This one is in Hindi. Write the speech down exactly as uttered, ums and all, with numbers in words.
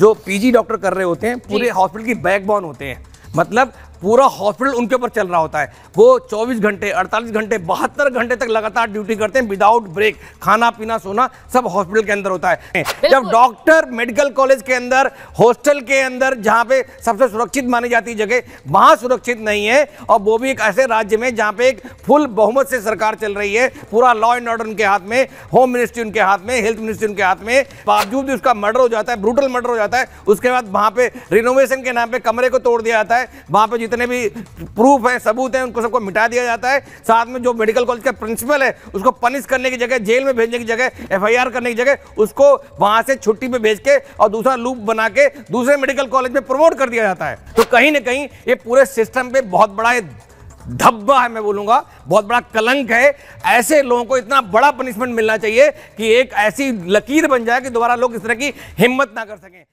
जो पीजी डॉक्टर कर रहे होते हैं पूरे हॉस्पिटल की बैकबोन होते हैं, मतलब पूरा हॉस्पिटल उनके ऊपर चल रहा होता है। वो चौबीस घंटे, अड़तालीस घंटे, बहत्तर घंटे तक लगातार ड्यूटी करते हैं विदाउट ब्रेक। खाना पीना सोना सब हॉस्पिटल के अंदर होता है। जब डॉक्टर मेडिकल कॉलेज के अंदर, हॉस्टल के अंदर, जहाँ पे सबसे सुरक्षित मानी जाती जगह, वहाँ सुरक्षित नहीं है। और वो भी एक ऐसे राज्य में जहाँ पे एक फुल बहुमत से सरकार चल रही है, पूरा लॉ एंड ऑर्डर उनके हाथ में, होम मिनिस्ट्री उनके हाथ में, हेल्थ मिनिस्ट्री उनके हाथ में, बावजूद भी उसका मर्डर हो जाता है, ब्रूटल मर्डर हो जाता है। उसके बाद वहाँ पे रिनोवेशन के नाम पे कमरे को तोड़ दिया जाता है, वहाँ पे जितने भी प्रूफ हैं, सबूत हैं, उनको सबको मिटा दिया जाता है। साथ में जो मेडिकल कॉलेज का प्रिंसिपल है उसको पनिश करने की जगह, जेल में भेजने की जगह, एफ आई आर करने की जगह, उसको वहां से छुट्टी पे भेज के और दूसरा लूप बना के दूसरे मेडिकल कॉलेज में प्रमोट कर दिया जाता है। तो कहीं ना कहीं ये पूरे सिस्टम पे बहुत बड़ा धब्बा है, मैं बोलूंगा बहुत बड़ा कलंक है। ऐसे लोगों को इतना बड़ा पनिशमेंट मिलना चाहिए कि एक ऐसी लकीर बन जाए कि दोबारा लोग इस तरह की हिम्मत ना कर सकें।